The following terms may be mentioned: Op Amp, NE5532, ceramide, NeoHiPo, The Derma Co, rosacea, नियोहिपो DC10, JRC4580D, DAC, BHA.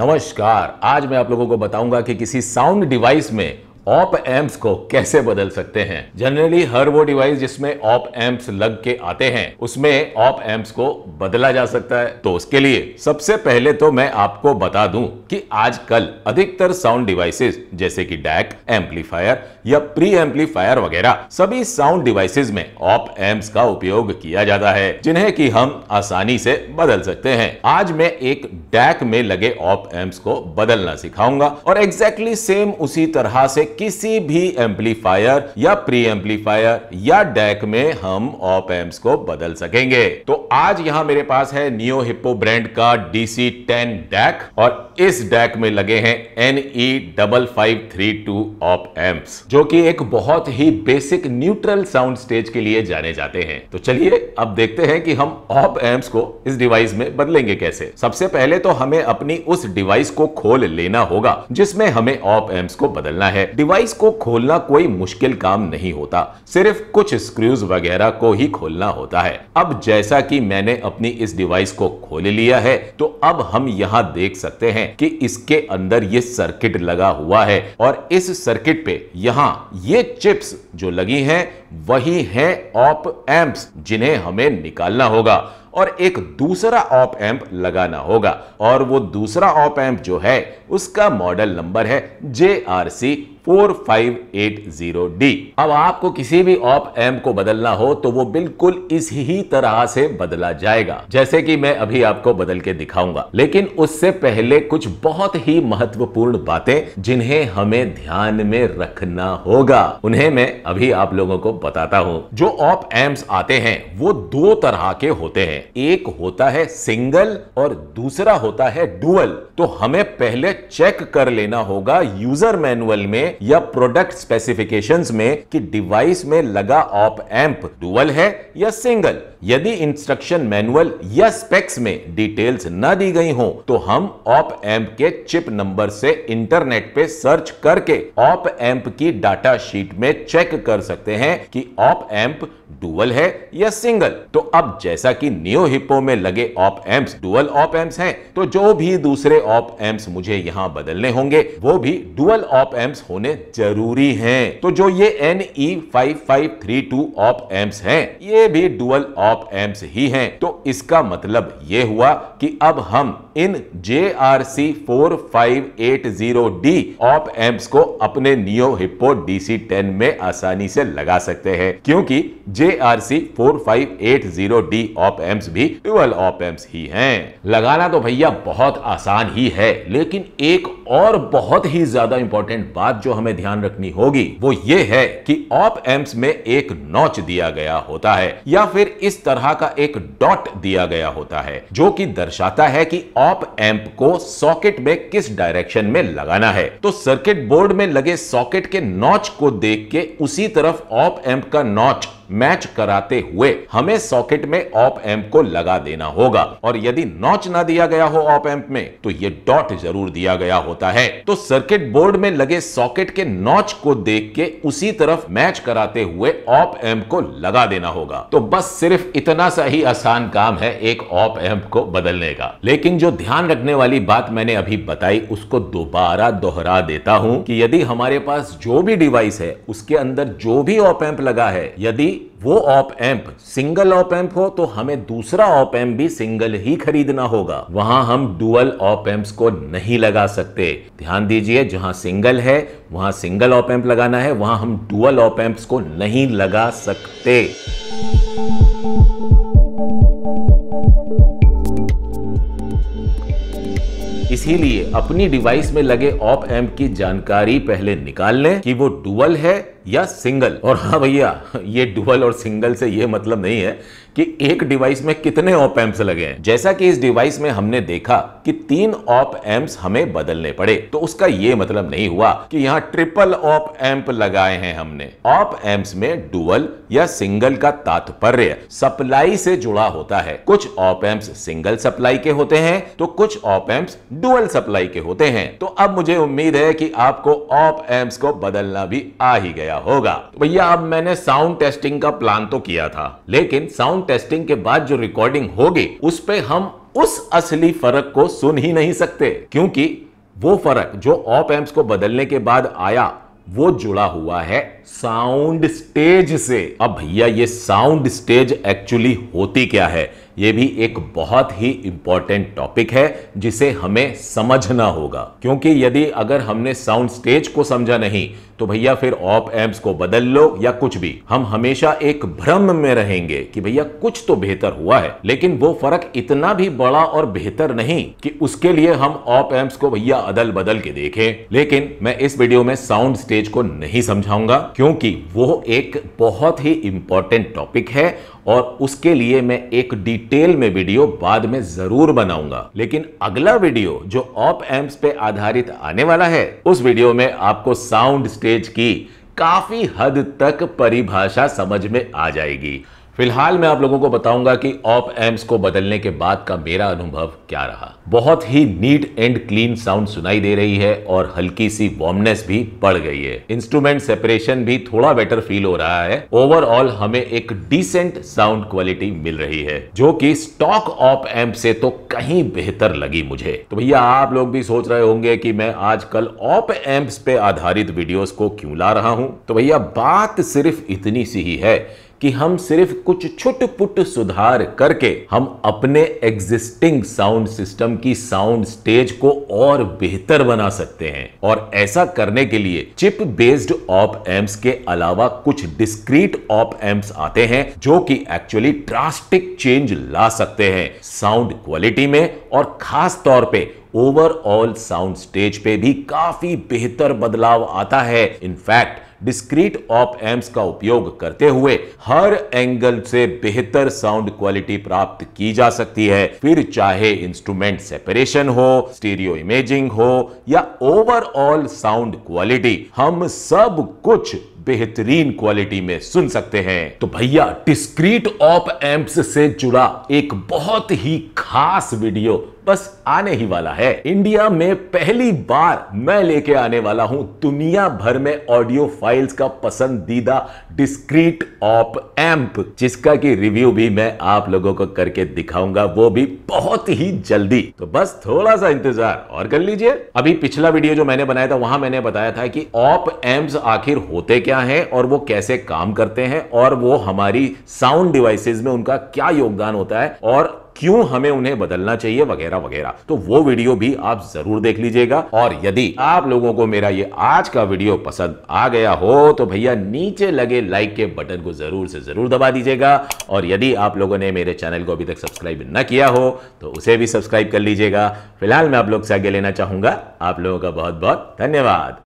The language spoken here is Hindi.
नमस्कार, आज मैं आप लोगों को बताऊंगा कि किसी साउंड डिवाइस में ऑप एम्प्स को कैसे बदल सकते हैं। जनरली हर वो डिवाइस जिसमें ऑप एम्प्स लग के आते हैं उसमें ऑप एम्प्स को बदला जा सकता है। तो उसके लिए सबसे पहले तो मैं आपको बता दूं कि आजकल अधिकतर साउंड डिवाइसेस जैसे कि डैक, एम्पलीफायर या प्री एम्पलीफायर वगैरह सभी साउंड डिवाइसेस में ऑप एम्प्स का उपयोग किया जाता है, जिन्हें कि हम आसानी से बदल सकते हैं। आज मैं एक डैक में लगे ऑप एम्प्स को बदलना सिखाऊंगा और एग्जैक्टली सेम उसी तरह से किसी भी एम्पलीफायर या प्री एम्पलीफायर या डैक में हम ऑप एम्प्स को बदल सकेंगे। तो आज यहाँ मेरे पास है नियोहिपो ब्रांड का DC10 डैक और इस डैक में लगे हैं NE5532 ऑप एम्प्स, जो कि एक बहुत ही बेसिक न्यूट्रल साउंड स्टेज के लिए जाने जाते हैं। तो चलिए अब देखते हैं कि हम ऑप एम्प्स को इस डिवाइस में बदलेंगे कैसे। सबसे पहले तो हमें अपनी उस डिवाइस को खोल लेना होगा जिसमें हमें ऑप एम्प्स को बदलना है। डिवाइस को खोलना कोई मुश्किल काम नहीं होता, सिर्फ कुछ स्क्रूज वगैरह को ही खोलना होता है। अब जैसा कि मैंने अपनी इस डिवाइस को खोल लिया है, तो अब हम यहाँ देख सकते हैं कि इसके अंदर ये सर्किट लगा हुआ है और इस सर्किट पे यहाँ ये चिप्स जो लगी हैं वही हैं ऑप एम्प्स, जिन्हें हमें निकालना होगा और एक दूसरा ऑप एम्प लगाना होगा। और वो दूसरा ऑप एम्प जो है उसका मॉडल नंबर है JRC4580D। अब आपको किसी भी ऑप एम्प को बदलना हो तो वो बिल्कुल इस ही तरह से बदला जाएगा, जैसे कि मैं अभी आपको बदल के दिखाऊंगा। लेकिन उससे पहले कुछ बहुत ही महत्वपूर्ण बातें जिन्हें हमें ध्यान में रखना होगा, उन्हें मैं अभी आप लोगों को बताता हूँ। जो ऑप एम्प्स आते हैं वो दो तरह के होते हैं, एक होता है सिंगल और दूसरा होता है डुअल। तो हमें पहले चेक कर लेना होगा यूजर मैनुअल में या प्रोडक्ट स्पेसिफिकेशंस में कि डिवाइस में लगा ऑप एम्प डुअल है या सिंगल। यदि इंस्ट्रक्शन मैनुअल या स्पेक्स में डिटेल्स ना दी गई हो तो हम ऑप एम्प के चिप नंबर से इंटरनेट पे सर्च करके ऑप एम्प की डाटा शीट में चेक कर सकते हैं कि ऑप एम्प डुअल है या सिंगल। तो अब जैसा कि नियोहिपो में लगे op amps dual op amps हैं, तो जो भी दूसरे ऑप एम्प्स मुझे यहाँ बदलने होंगे वो भी डुअल ऑप एम्प्स होने जरूरी हैं। तो जो ये NE5532 ऑप एम्प्स हैं ये भी डुअल ऑप एम्प्स ही हैं। तो इसका मतलब ये हुआ कि अब हम इन JRC4580D ऑप एम्प्स को अपने नियोहिपो DC10 में आसानी से लगा सकते हैं, क्योंकि JRC4580D ऑप एम्प्स भी डुअल ऑप एम्प्स ही हैं। लगाना तो भैया बहुत आसान ही है, लेकिन एक और बहुत ही ज्यादा इंपॉर्टेंट बात जो हमें ध्यान रखनी होगी वो ये है कि ऑप एम्प्स में एक नॉच दिया गया होता है या फिर इस तरह का एक डॉट दिया गया होता है, जो कि दर्शाता है कि ऑप एम्प को सॉकेट में किस डायरेक्शन में लगाना है। तो सर्किट बोर्ड में लगे सॉकेट के नॉच को देख के उसी तरफ ऑप एम्प का नॉच मैच कराते हुए हमें सॉकेट में ऑप एम्प को लगा देना होगा। और यदि नॉच ना दिया गया हो ऑप एम्प में तो ये डॉट जरूर दिया गया होता है। तो सर्किट बोर्ड में लगे सॉकेट के नॉच को देख के उसी तरफ मैच कराते हुए ऑप एम्प को लगा देना होगा। तो बस सिर्फ इतना सा ही आसान काम है एक ऑप एम्प को बदलने का। लेकिन जो ध्यान रखने वाली बात मैंने अभी बताई उसको दोबारा दोहरा देता हूँ कि यदि हमारे पास जो भी डिवाइस है उसके अंदर जो भी ऑप एम्प लगा है, यदि वो op amp single op amp हो तो हमें दूसरा ऑप एम्प भी सिंगल ही खरीदना होगा। वहां हम डुअल ऑप एम्प्स को नहीं लगा सकते। ध्यान दीजिए, जहां सिंगल है वहां सिंगल ऑप एम्प लगाना है, वहां हम डुअल ऑप एम्प्स को नहीं लगा सकते। इसीलिए अपनी डिवाइस में लगे ऑप एम्प की जानकारी पहले निकाल लें कि वो डुअल है या सिंगल। और हाँ भैया, ये डुअल और सिंगल से ये मतलब नहीं है कि एक डिवाइस में कितने ऑप एम्प्स लगे हैं। जैसा कि इस डिवाइस में हमने देखा कि 3 ऑप एम्प्स हमें बदलने पड़े, तो उसका ये मतलब नहीं हुआ कि यहाँ ट्रिपल ऑप एम्प लगाए हैं हमने। ऑप एम्प्स में डुअल या सिंगल का तात्पर्य सप्लाई से जुड़ा होता है। कुछ ऑप एम्प्स सिंगल सप्लाई के होते हैं तो कुछ ऑप एम्प्स डुअल सप्लाई के होते हैं। तो अब मुझे उम्मीद है कि आपको ऑप एम्प्स को बदलना भी आ ही गया होगा। भैया, अब मैंने साउंड टेस्टिंग का प्लान तो किया था, लेकिन साउंड टेस्टिंग के बाद जो रिकॉर्डिंग होगी उस पे हम उस असली फर्क को सुन ही नहीं सकते, क्योंकि वो फर्क जो ऑप एम्प्स को बदलने के बाद आया वो जुड़ा हुआ है साउंड स्टेज से। अब भैया ये साउंड स्टेज एक्चुअली होती क्या है, ये भी एक बहुत ही इंपॉर्टेंट टॉपिक है जिसे हमें समझना होगा, क्योंकि यदि अगर हमने साउंड स्टेज को समझा नहीं तो भैया फिर ऑप एम्प्स को बदल लो या कुछ भी, हम हमेशा एक भ्रम में रहेंगे कि भैया कुछ तो बेहतर हुआ है, लेकिन वो फर्क इतना भी बड़ा और बेहतर नहीं कि उसके लिए हम ऑप एम्प्स को भैया अदल बदल के देखें। लेकिन मैं इस वीडियो में साउंड स्टेज को नहीं समझाऊंगा, क्योंकि वो एक बहुत ही इंपॉर्टेंट टॉपिक है और उसके लिए मैं एक डिटेल में वीडियो बाद में जरूर बनाऊंगा। लेकिन अगला वीडियो जो ऑप एम्प्स पे आधारित आने वाला है, उस वीडियो में आपको साउंड स्टेज की काफी हद तक परिभाषा समझ में आ जाएगी। फिलहाल मैं आप लोगों को बताऊंगा कि ऑप एम्प्स को बदलने के बाद का मेरा अनुभव क्या रहा। बहुत ही नीट एंड क्लीन साउंड सुनाई दे रही है और हल्की सी वार्मनेस भी बढ़ गई है, इंस्ट्रूमेंट सेपरेशन भी थोड़ा बेटर फील हो रहा है। ओवरऑल हमें एक डिसेंट साउंड क्वालिटी मिल रही है जो कि स्टॉक ऑप एम्प से तो कहीं बेहतर लगी मुझे। तो भैया आप लोग भी सोच रहे होंगे कि मैं आजकल ऑप एम्प्स पे आधारित वीडियोस को क्यों ला रहा हूं। तो भैया बात सिर्फ इतनी सी ही है कि हम सिर्फ कुछ छुट पुट सुधार करके हम अपने एग्जिस्टिंग साउंड सिस्टम की साउंड स्टेज को और बेहतर बना सकते हैं, और ऐसा करने के लिए चिप बेस्ड ऑप एम्प्स के अलावा कुछ डिस्क्रीट ऑप एम्प्स आते हैं जो कि एक्चुअली ड्रास्टिक चेंज ला सकते हैं साउंड क्वालिटी में, और खास तौर पे ओवरऑल साउंड स्टेज पे भी काफी बेहतर बदलाव आता है। इनफैक्ट डिस्क्रीट ऑप एम्प्स का उपयोग करते हुए हर एंगल से बेहतर साउंड क्वालिटी प्राप्त की जा सकती है, फिर चाहे इंस्ट्रूमेंट सेपरेशन हो, स्टीरियो इमेजिंग हो या ओवरऑल साउंड क्वालिटी, हम सब कुछ बेहतरीन क्वालिटी में सुन सकते हैं। तो भैया डिस्क्रीट ऑप एम्प्स से जुड़ा एक बहुत ही खास वीडियो बस आने ही वाला है। इंडिया में पहली बार मैं लेके आने वाला हूं दुनिया भर में ऑडियो फाइल्स का पसंदीदा डिस्क्रीट ऑप एम्प, जिसका की रिव्यू भी मैं आप लोगों को करके दिखाऊंगा, वो भी बहुत ही जल्दी। तो बस थोड़ा सा इंतजार और कर लीजिए। अभी पिछला वीडियो जो मैंने बनाया था वहां मैंने बताया था कि ऑप एम्प्स आखिर होते क्या हैं और वो कैसे काम करते हैं और वो हमारी साउंड डिवाइसेस में उनका क्या योगदान होता है और क्यों हमें उन्हें बदलना चाहिए वगैरह वगैरह। तो वो वीडियो भी आप जरूर देख लीजिएगा। और यदि आप लोगों को मेरा ये आज का वीडियो पसंद आ गया हो तो भैया नीचे लगे लाइक के बटन को जरूर से जरूर दबा दीजिएगा, और यदि आप लोगों ने मेरे चैनल को अभी तक सब्सक्राइब न किया हो तो उसे भी सब्सक्राइब कर लीजिएगा। फिलहाल मैं आप लोग से आगे लेना चाहूंगा। आप लोगों का बहुत बहुत धन्यवाद।